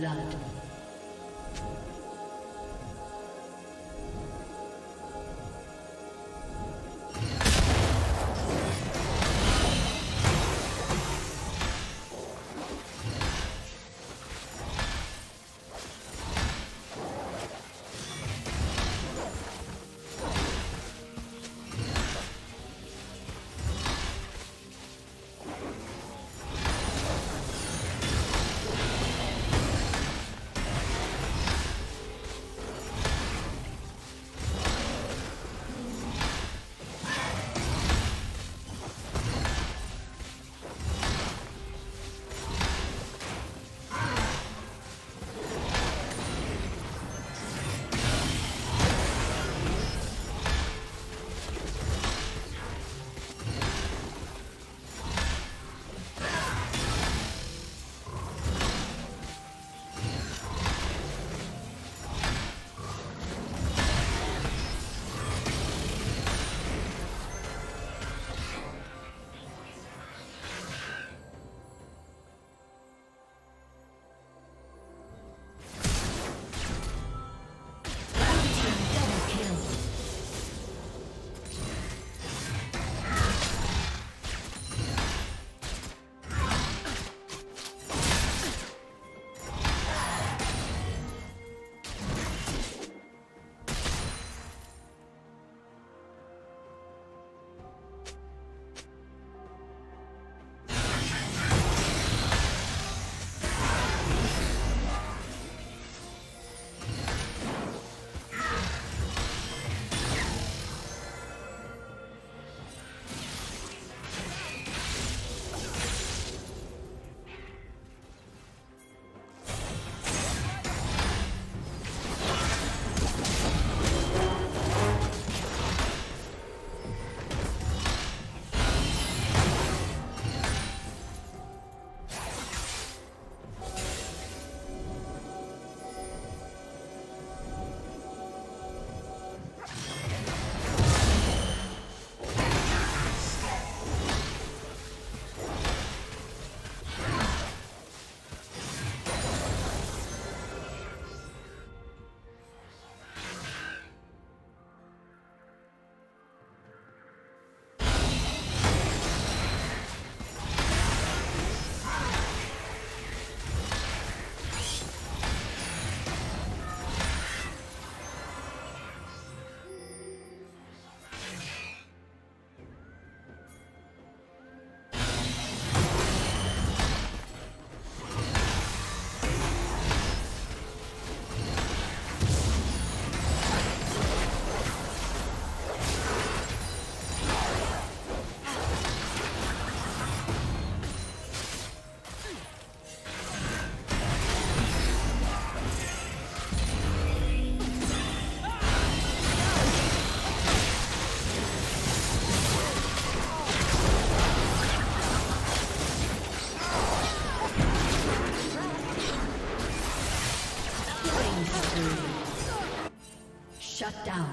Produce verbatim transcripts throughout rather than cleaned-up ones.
blood. Shut down.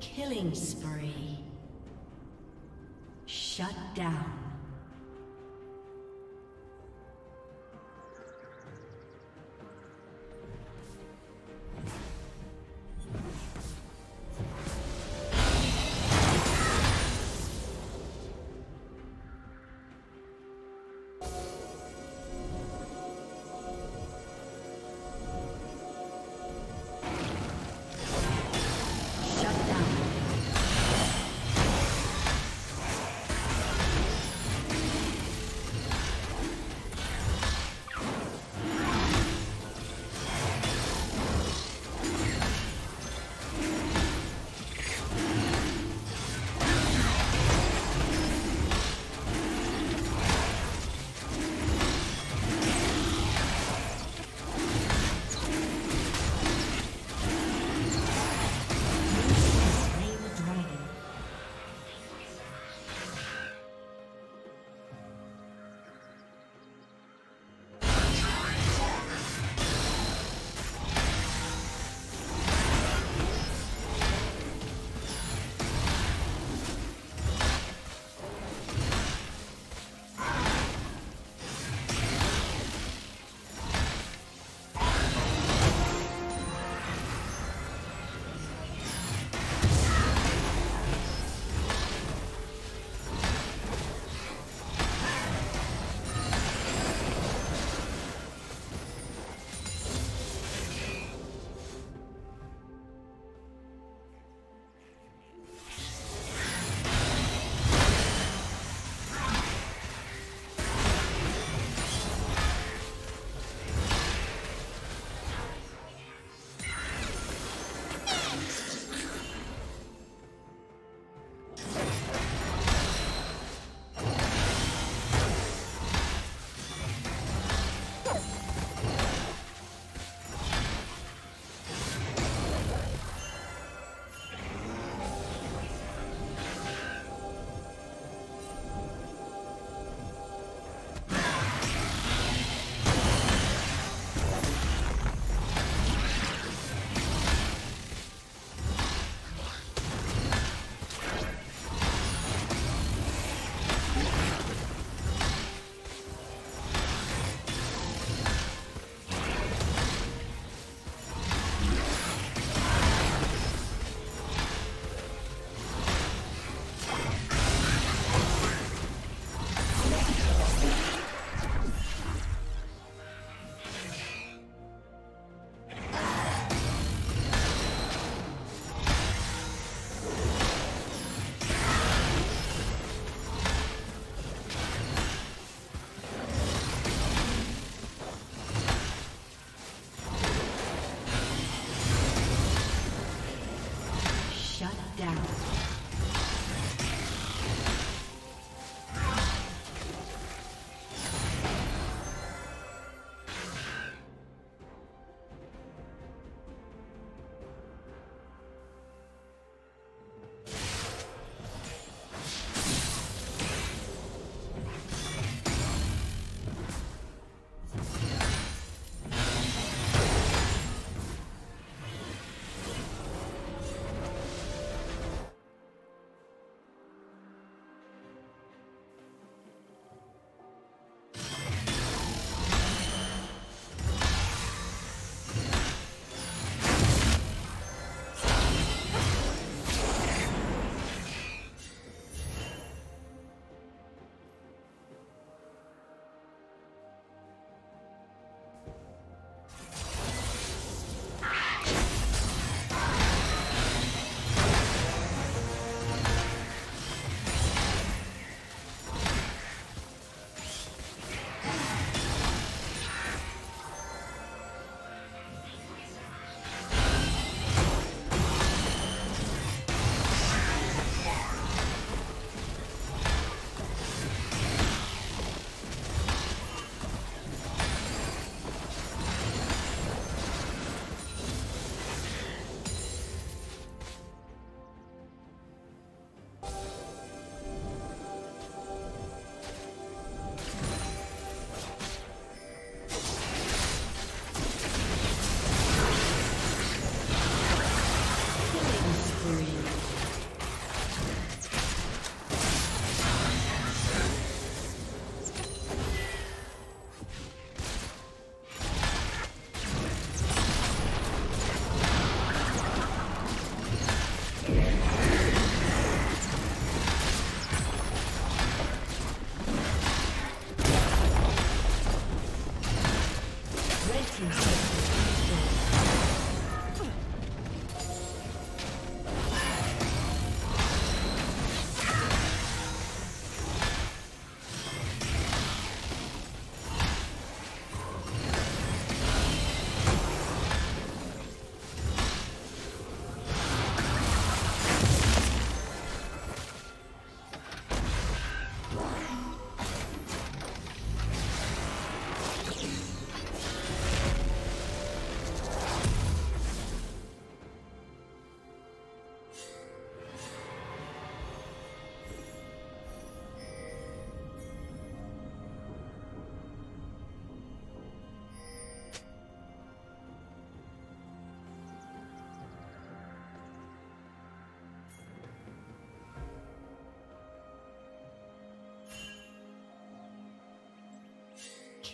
Killing spree. Shut down.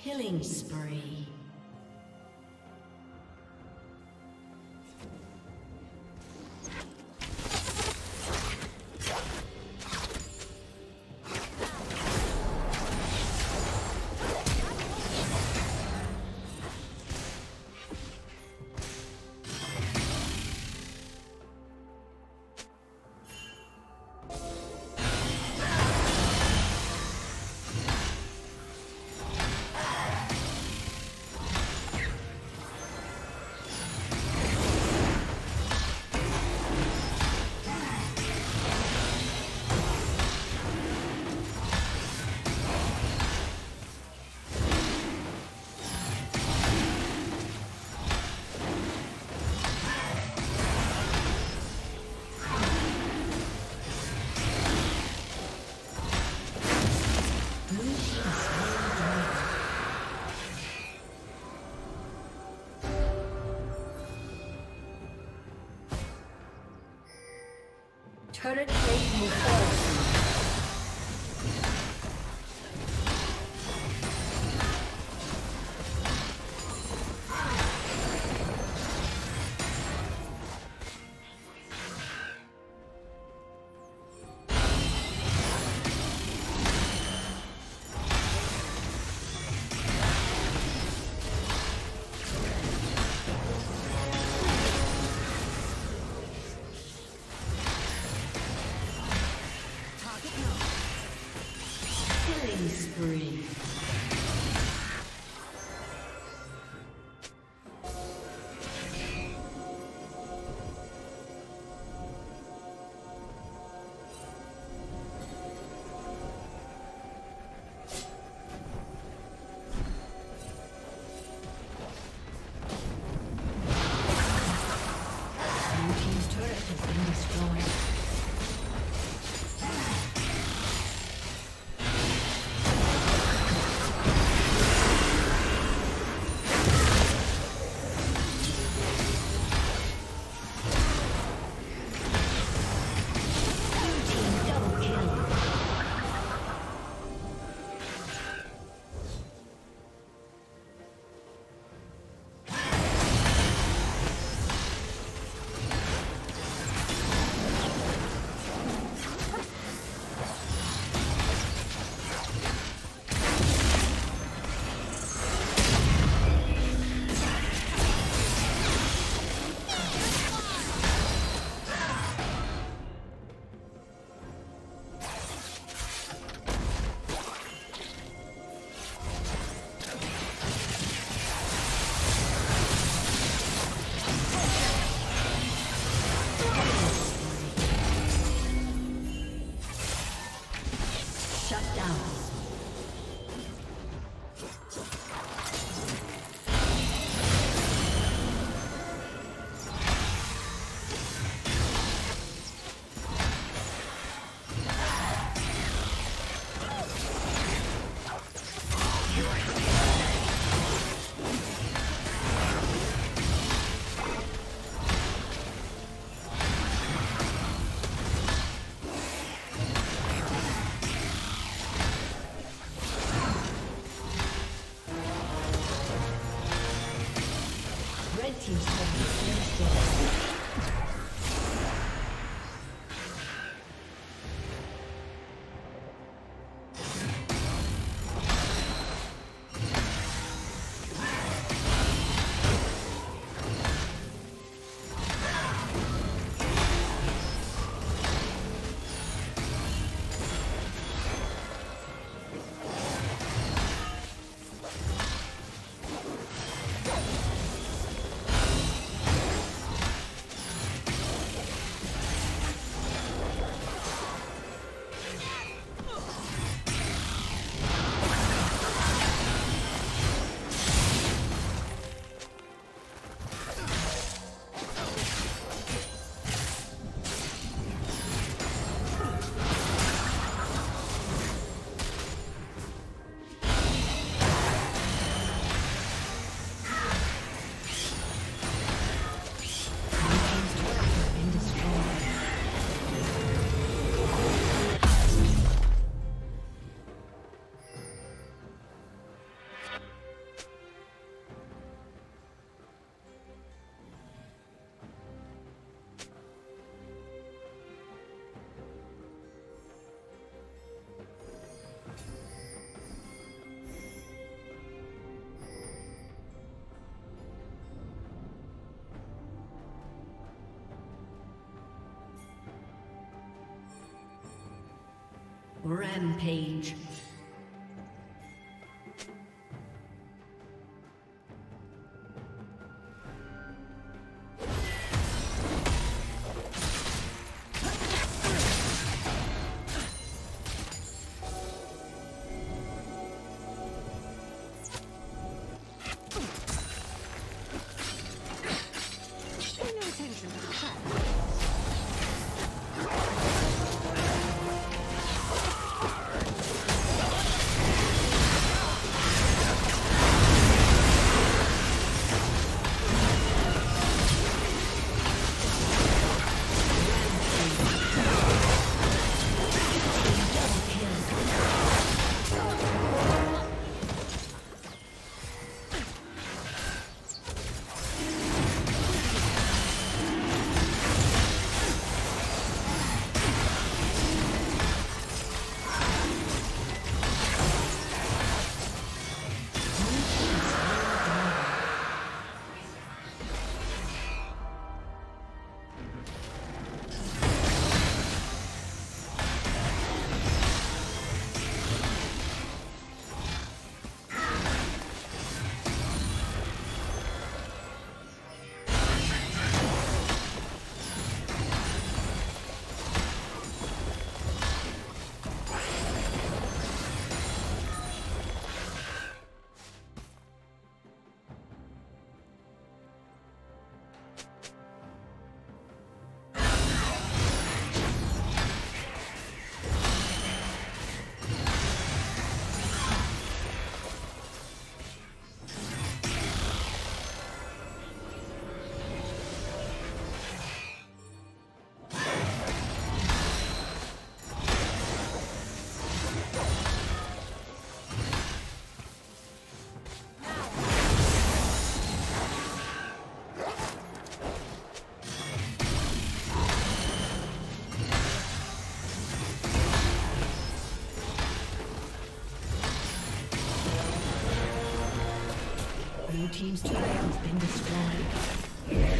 Killing spree. Current rate will fall. Rampage. Blue team's turret has been destroyed.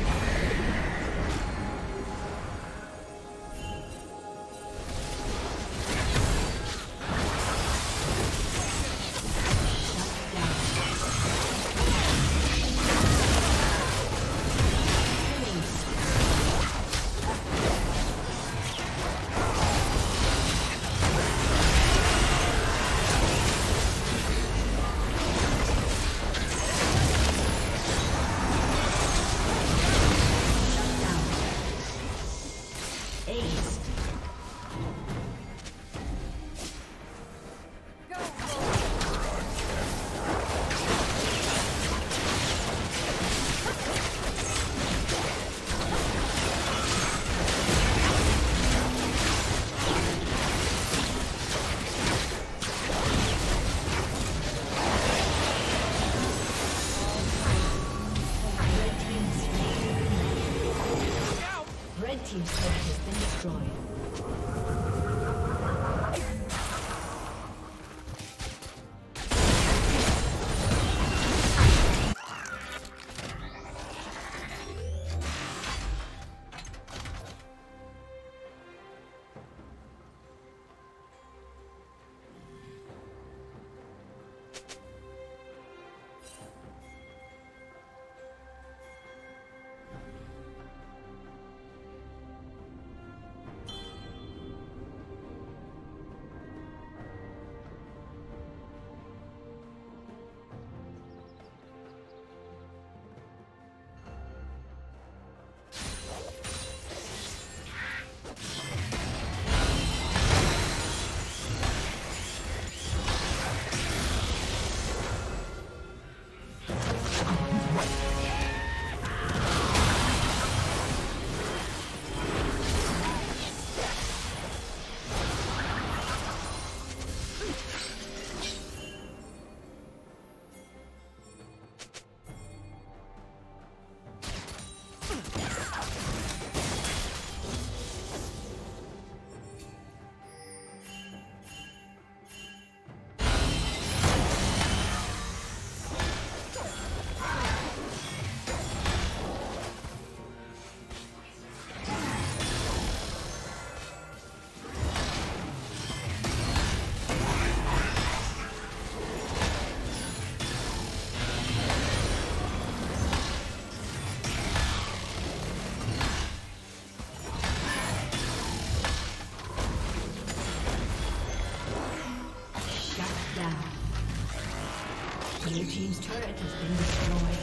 Team's turret has been destroyed. team's turret has been destroyed.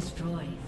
destroyed.